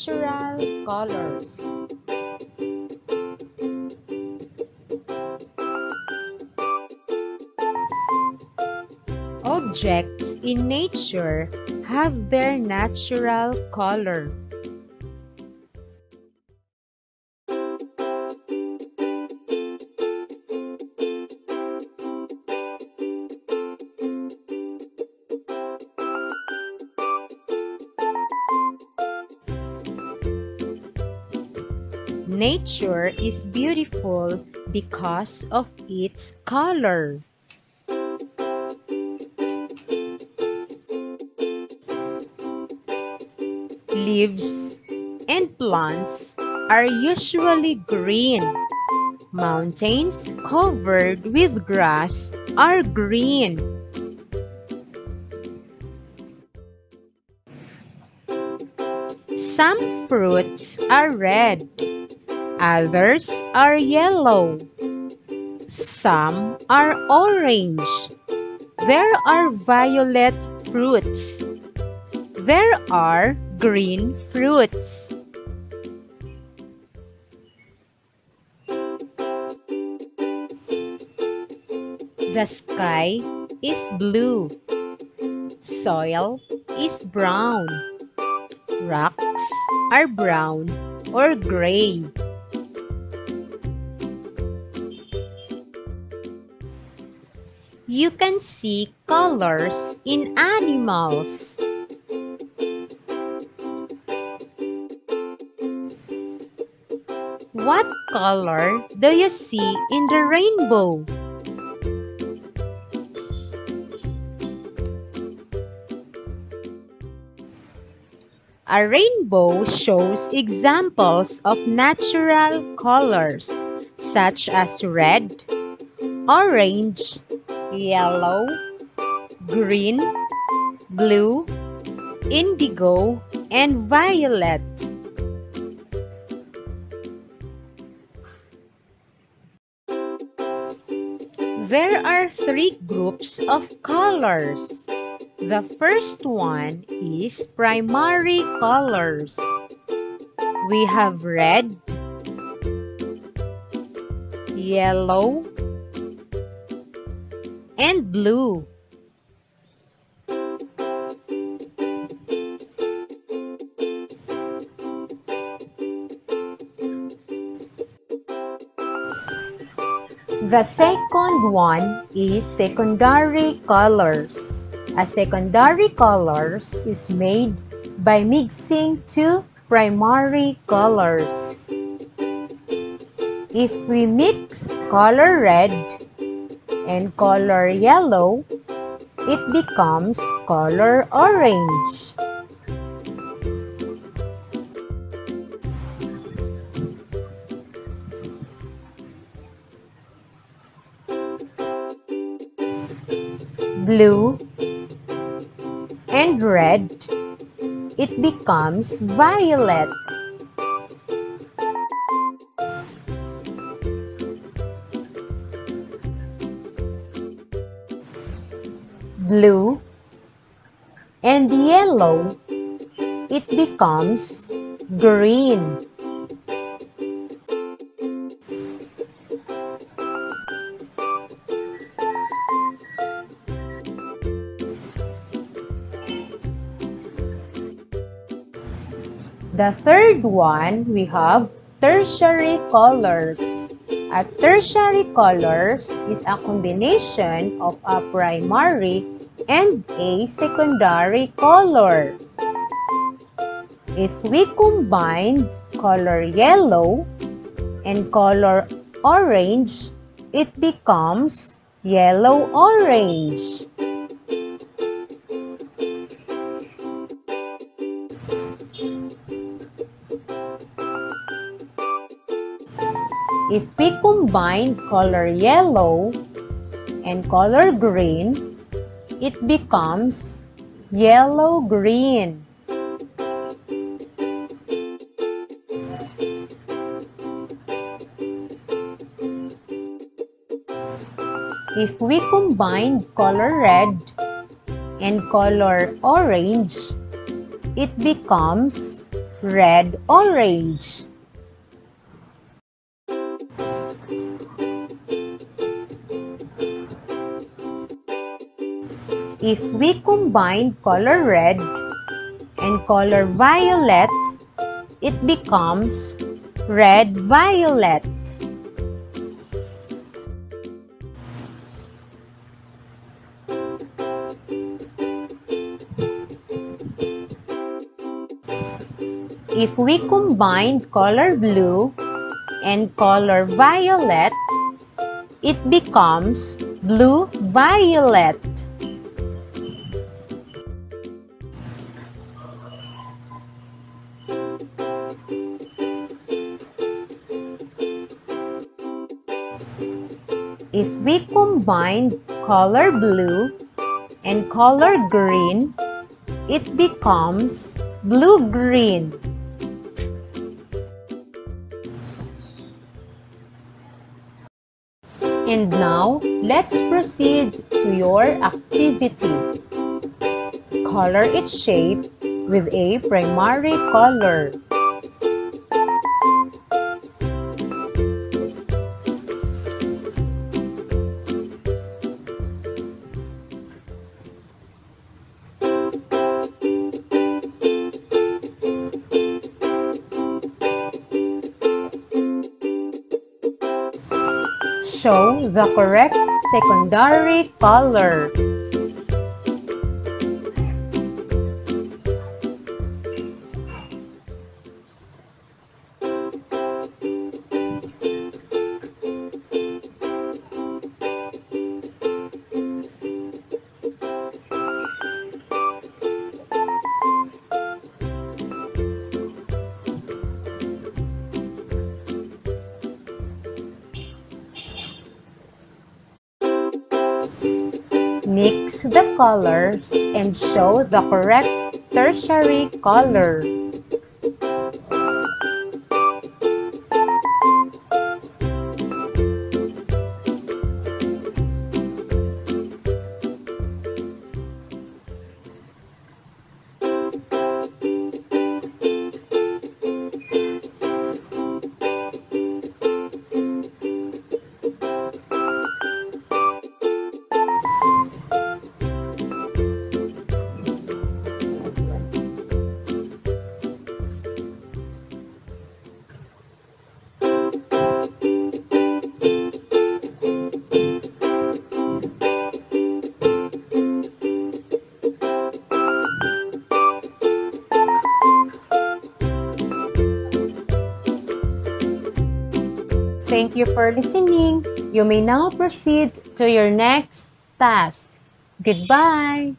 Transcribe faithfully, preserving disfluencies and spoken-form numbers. Natural colors. Objects in nature have their natural color. Nature is beautiful because of its color. Leaves and plants are usually green. Mountains covered with grass are green. Some fruits are red. Others are yellow. Some are orange. There are violet fruits. There are green fruits. The sky is blue. Soil is brown. Rocks are brown or gray. You can see colors in animals. What color do you see in the rainbow? A rainbow shows examples of natural colors such as red, orange, yellow, green, blue, indigo, and violet. There are three groups of colors. The first one is primary colors. We have red, yellow, and blue. The second one is secondary colors. A secondary colors is made by mixing two primary colors. If we mix color red and color yellow, it becomes color orange. Blue and red, it becomes violet. Blue and yellow, it becomes green. The third one, we have tertiary colors. A tertiary colors is a combination of a primary and a secondary color. If we combine color yellow and color orange, it becomes yellow-orange. If we combine color yellow and color green, it becomes yellow-green. If we combine color red and color orange, it becomes red, orange. If we combine color red and color violet, it becomes red-violet. If we combine color blue and color violet, it becomes blue-violet. If we combine color blue and color green, it becomes blue-green. And now, let's proceed to your activity. Color each shape with a primary color. Show the correct secondary color. Mix the colors and show the correct tertiary color. Thank you for listening. You may now proceed to your next task. Goodbye.